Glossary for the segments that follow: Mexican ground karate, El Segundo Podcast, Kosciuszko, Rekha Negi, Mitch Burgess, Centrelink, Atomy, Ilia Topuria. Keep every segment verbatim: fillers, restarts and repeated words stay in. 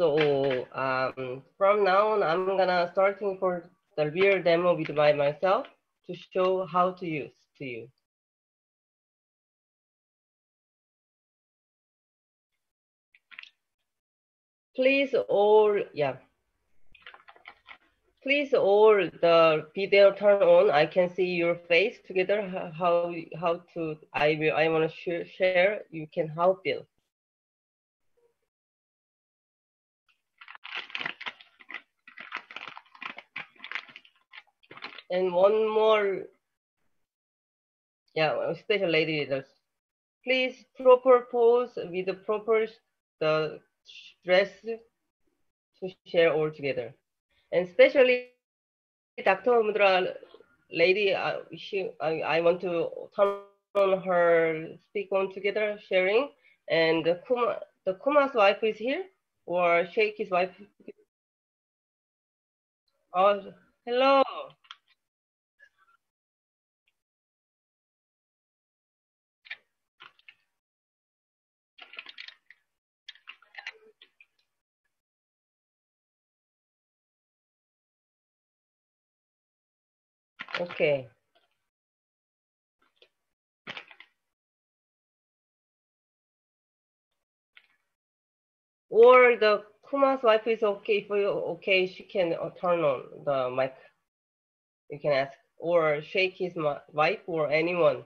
So um, from now on, I'm gonna starting for the real demo with by myself to show how to use to you. Please all, yeah. Please all the video turn on. I can see your face together. How how to I will I want to sh share. You can help you. And one more, yeah, special lady leaders. Please proper pose with the proper the dress to share all together. And especially Doctor Mudra lady, uh, she, I, I want to turn on her speak on together sharing. And the Kuma, the Kuma's wife is here, or Sheiki's wife. Oh, hello. Okay. Or the Kuma's wife is okay. If you okay, she can turn on the mic. You can ask or shake his wife or anyone.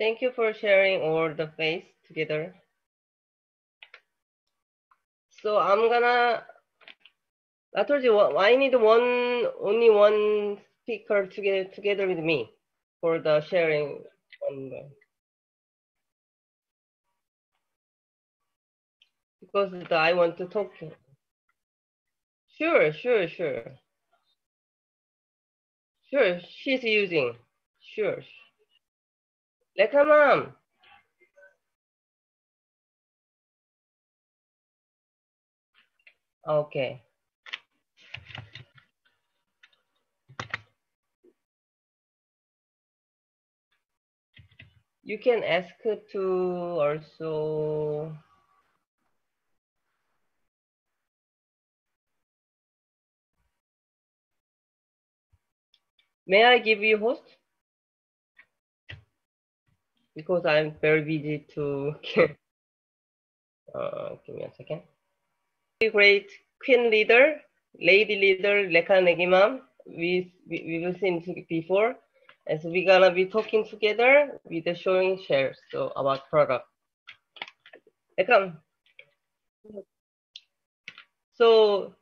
Thank you for sharing all the face together. So I'm gonna, I told you, I need one, only one speaker to get together with me for the sharing. Because I want to talk. Sure, sure, sure. Sure, she's using, sure. Rekha ma'am. Okay. You can ask to also. May I give you host? Because I'm very busy to uh, give me a second. Great Queen leader, lady leader, Rekha Negi ma'am. We we will seen before, and so we're gonna be talking together with the showing shares so about product. Rekha. So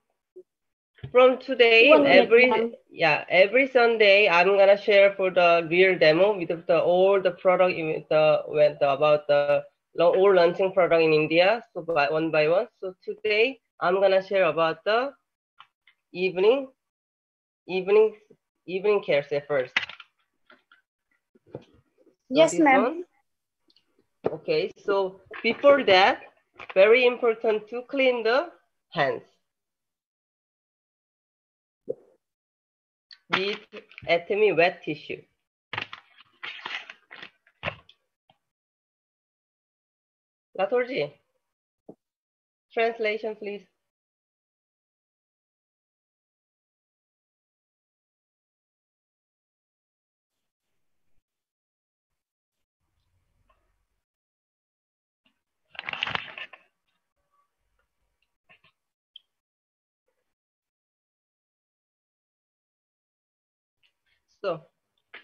from today, every yeah every Sunday, I'm gonna share for the real demo with the all the product the went about the all launching product in India. So by one by one. So today, I'm gonna share about the evening, evening, evening care set first. So yes, ma'am. Okay. So before that, very important to clean the hands with Atomy wet tissue. Latorji, translation please. So,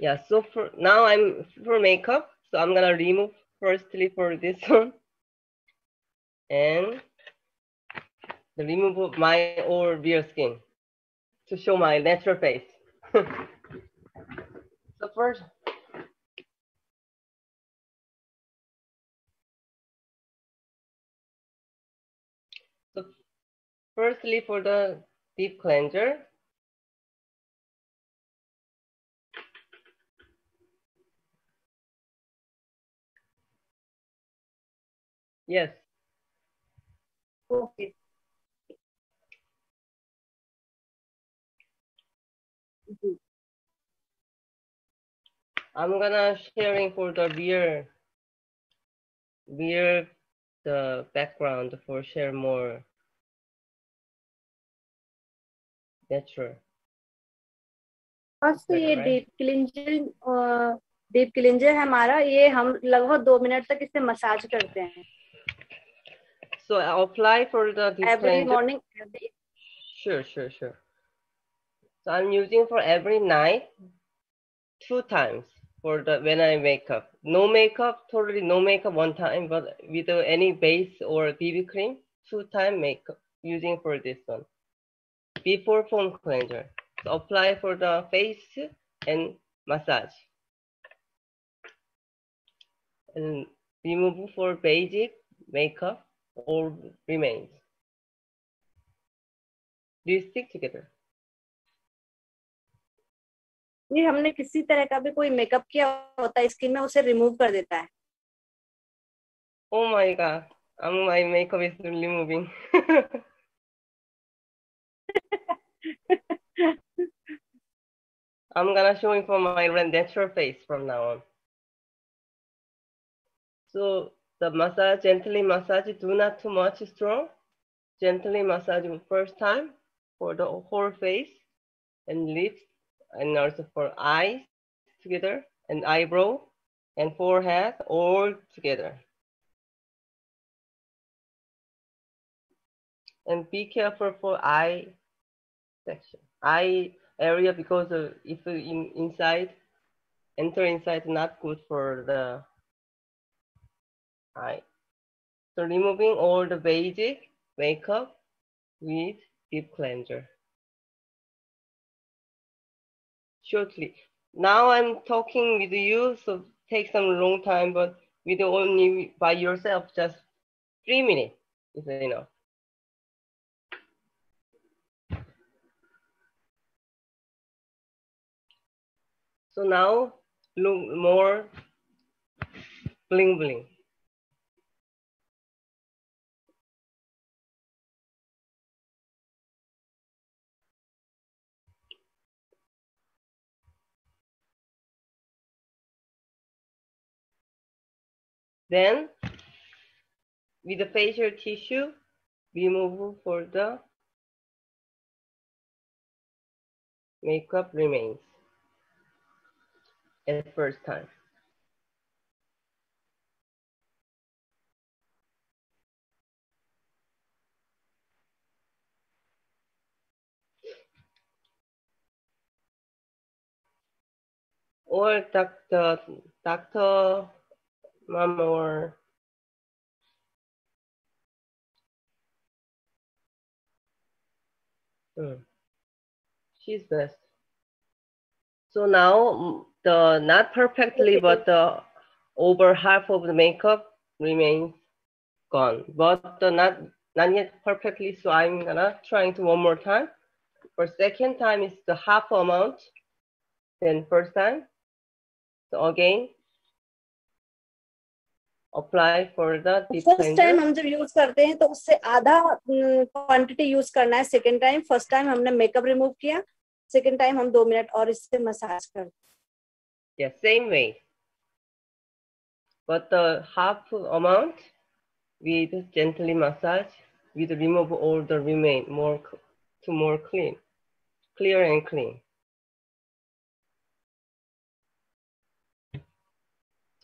yeah, so for now I'm for makeup, so I'm gonna remove firstly for this one. And the remove of my or bare skin to show my natural face. So first, so firstly for the deep cleanser. Yes. Okay. Mhm. I'm gonna sharing for the beer, beer, the background for share more nature. Also ये deep cleansing deep cleanser हमारा ये हम लगभग दो minute तक इससे massage करते हैं. So I apply for the deep every cleanser. Morning. Every... Sure, sure, sure. So I'm using for every night, two times for the when I wake up. No makeup, totally no makeup one time, but without any base or B B cream, two time makeup using for this one. Before foam cleanser. So apply for the face and massage. And remove for basic makeup or remains. Do you stick together? ये हमने किसी तरह का भी कोई makeup किया होता है स्किन में उसे रिमूव कर देता है. Oh my god, my makeup is removing. I'm gonna show you from my natural face from now on. So the massage, gently massage, do not too much strong. Gently massage first time for the whole face and lips and also for eyes together and eyebrow and forehead all together. And be careful for eye section, eye area because of if you in, inside, enter inside not good for the eye. So removing all the basic makeup with deep cleanser. Shortly. Now I'm talking with you, so take some long time, but with only by yourself, just three minutes is enough. So now look more bling bling. Then, with the facial tissue, remove for the makeup remains at first time. Or doctor, doctor. Mom or hmm. She's best. So now the not perfectly, but the over half of the makeup remains gone. But the not not yet perfectly. So I'm gonna trying to one more time. For second time is the half amount. Then first time. So again. Apply for the deep first cleanser. Time हम जब use करते हैं तो उससे आधा quantity use करना है second time. First time हमने makeup remove किया, second time हम दो मिनट और इससे massage करते हैं. Yeah, same way, but the half amount we just gently massage with remove all the remain more to more clean, clear and clean.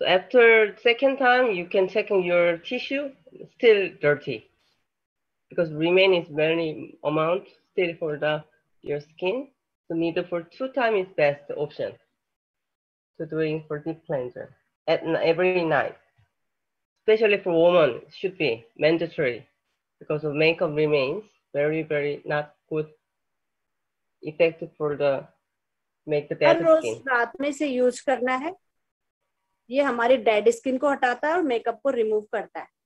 So after second time, you can check in your tissue, still dirty. Because remain is very amount still for the your skin. So need for two times is best option to doing for deep cleanser at every night. Especially for women, should be mandatory because of makeup remains very, very not good effective for the make the bad skin. रात में से use करना है. ये हमारी dead skin को हटाता है और मेकअप को रिमूव करता है.